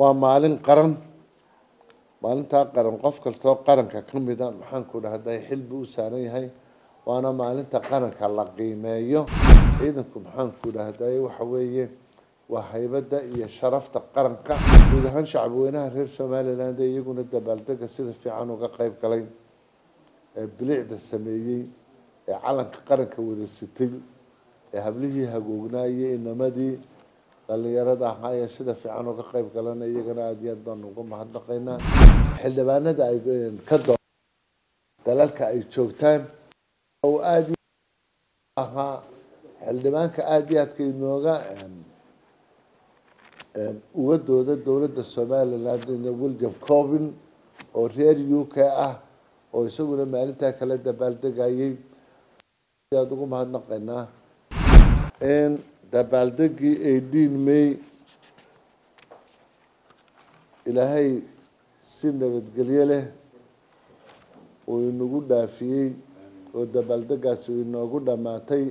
waa maalin qaran maalinta qaran qof kasta qaranka ka mid ah waxaan ku dhahday xilbi u saaran yahay waana maalinta qaranka la qiimeeyo ciidanku maxaan ku dhahday waxa weeye waa haybada iyo sharafta qaranka guud ahaan shacabweynaha reer Soomaaliland iyaguna dabaaldaga sida fiican uga qayb galay ee bilicda sameeyay ee calanka qaranka wada sitay ee hablihii hagoognaayay inamadii dhalinyarada ah ayaa sida fiican uga qayb galanay iyagana aad iyo aad baan ugu mahadnaqaynaa xildhibaanada ay ka dalalka ay joogtaan oo aad aha xildhibaanka aad iyo aadka inooga uga dooda dowladda Soomaaliland ee William Corbyn oo reer UK ah oo isaguna maalinta kala dabaaldegayay aad ugu mahadnaqaynaa dabaaldegii 18 May ilaahay si nabadgelyo leh oo inagu dhaafiyay oo dabaaldegaasi inagu dhamaatay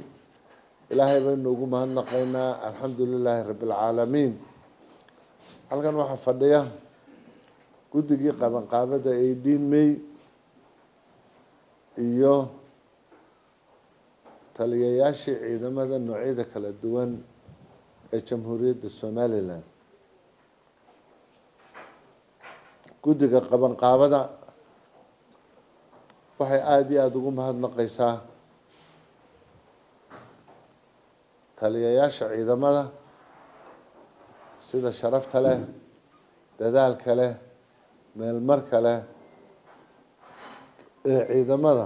ilaahay baan ugu mahadnaqaynaa alxamdulilaahi rabbil caalamiin halkan waxa fadhiya guddigii qabanqaabada 18 May iyo taliyayaashii ciidamada noocyada kala duwan ee jamhuuriyadda Soomaaliland guddiga qabanqaabada waxay aad iyo aad ugu mahadnaqaysaa taliyayaasha ciidamada sida sharafta leh dadaalka leh meelmarka leh ee ciidamada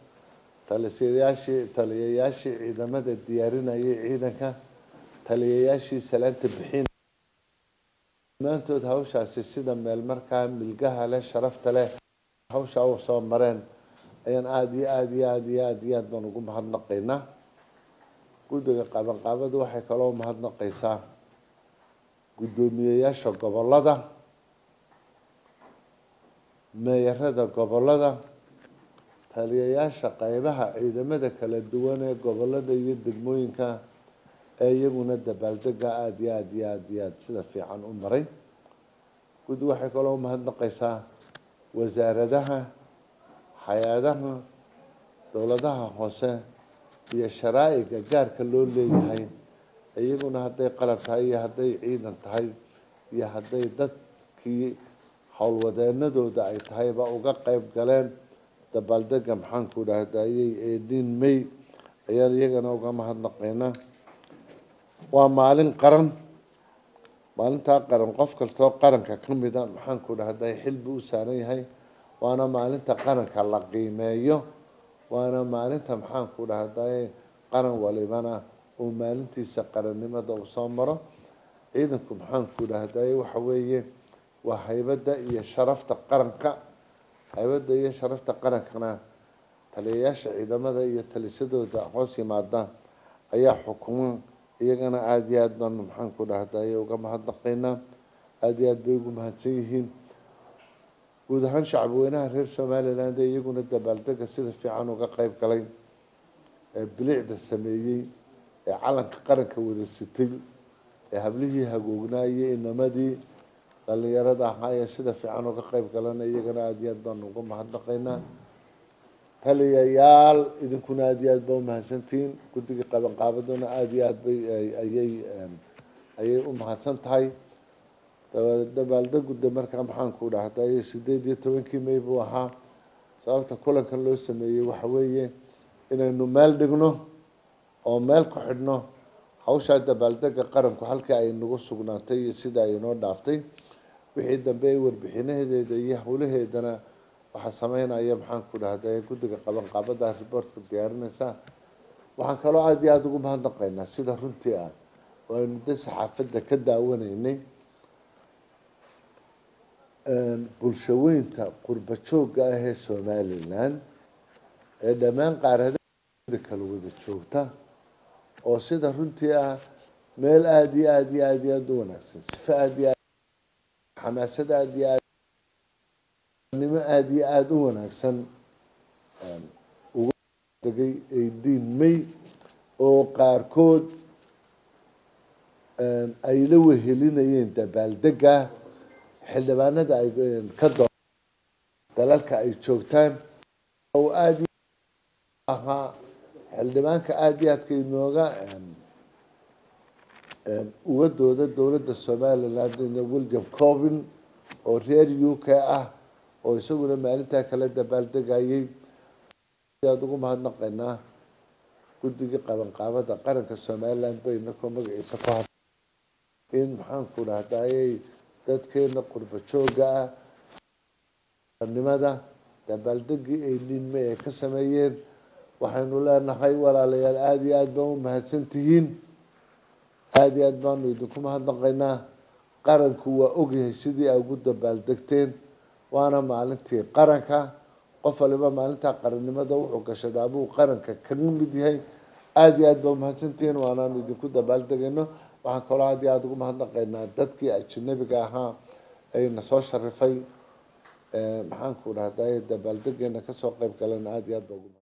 taliyayaashii ciidamada diyaarinayay ciidanka taliyayaashii salaanta bixin maantood hawshaasi sida meel markaa milgaha leh sharafta leh hawsha oo soo mareen ayaan aad iyo aad baan ugu mahadnaqaynaa guddiga qabanqaabadu waxay kaloo mahadnaqaysaa guddoomiyeyaasha gobolada meeyarada gobolada taliyayaasha qaybaha ciidamada kala duwan ee gobolada iyo degmooyinka ee iyaguna dabaaldega aad sida fiican u maray guddi waxay kaloo mahadnaqaysaa wasaaradaha hay'adaha dowladaha hoose iyo sharaa'iga gaarka loo leeyahay iyaguna hadday qalab tahay iyo hadday ciidan tahay iyo hadday dadkii howlwadeenadooda ay tahayba uga qayb galeen dabaldega maxaan ku dhahdayay 18 May ayaan iyagana uga mahadnaqaynaa waa maalin qaran maalinta qaran qof kasta qaranka ka mid ah maxaan ku dhahday xilbi u saaran yahay waana maalinta qaranka la qiimeeyo waana maalinta maxaan ku dhahday qaran walibana oo maalintiisa qarannimada uu soo maro ciidanku maxaan ku dhahday waxa weeye waa haybada iyo sharafta qaranka haybada iyo sharafta qarankana taliyayaasha ciidamada iyo talisadooda hoos yimaadaan ayaa xukumo iyagana aad iyo aad baan maxaan ku dhahday uga mahadnaqaynaa aad iyo aad bay ugu mahadsan yihiin guud ahaan shacabweynaha reer Soomaaliland iyaguna dabaaldega sida fiican uga qayb galay ee bilicda sameeyay ee calanka qaranka wada sitay ee hablihii hagoognaayay inamadii dhalinyarada ah ayaa sida fiican uga qayb galanay iyagana aad iyo aad baan ugu mahadnaqaynaa taliyayaal idinkuna aad iyo aad baa u mahadsantihiin guddiga qabanqaabaduna aad iyo aad ayay u mahadsan tahay dabaaldegudda markaa maxaan ku dhahday 18 May buu ahaa sababta kulankan loo sameeyey waxa weeye inaynu meel dhigno oo meel ku xidhno hawsha dabaaldega qaranku halka ay nagu sugnaatay sida ay noo dhaaftay wixii dambe ay warbixinaheeda iyo howlaheedana waxa sameynaya maxaan ku dhahday guddiga qabanqaabada reportka diyaarinaysa waxaan kaloo aad iyo aad ugu mahadnaqaynaa sida runtii ah oo aynu saxaafadda ka daawanaynay bulshaweynta qurbajooga ah ee Soomaaliland ee dhammaan qaaradaha kala wada joogta oo sida runtii ah meel aad iyo aad iyo aad u wanaagsan sifa aad iyo xamaasad aad iyo aad iyo aad u wanaagsan ugu dagay ay diinmay oo qaarkood ay la wehelinayeen dabaaldega xildhibaanada ay ka doon dalalka ay joogtaan oo aad aha xildhibaanka aad iyo aadka inooga uga dooda dowladda Soomaaliland ee William Corbyn oo reer UK ah oo isaguna maalinta kala dabaaldegayay aad ugu mahadnaqaynaa guddiga qabanqaabada qaranka Soomaaliland bayna ku magaciisa faahfaahsan in maxaan ku raadayay dadkeena qurbajooga nimada dabaaldegi ay ninme ka sameeyeen waxaanu leenahay walaalayaal aad iyo aad baan u mahadsantihiin aad iyo aad baan idinku mahadnaqaynaa qaranku waa ogyahay sidii ay ugu dabaaldegteen waana maalintii qaranka qof waliba maalinta qarannimada wuxuu gashadaa buu qaranka ka mid yahay aad iyo aad baan u mahadsantihiin waana idinku dabaaldegayno waxaan kaloo aad iyo aad ugu mahadnaqaynaa dadkii ajnabiga ahaa ay na soo sharifay maxaan ku raadayay dabaaldegeena ka soo qayb galan aad iyo aad baan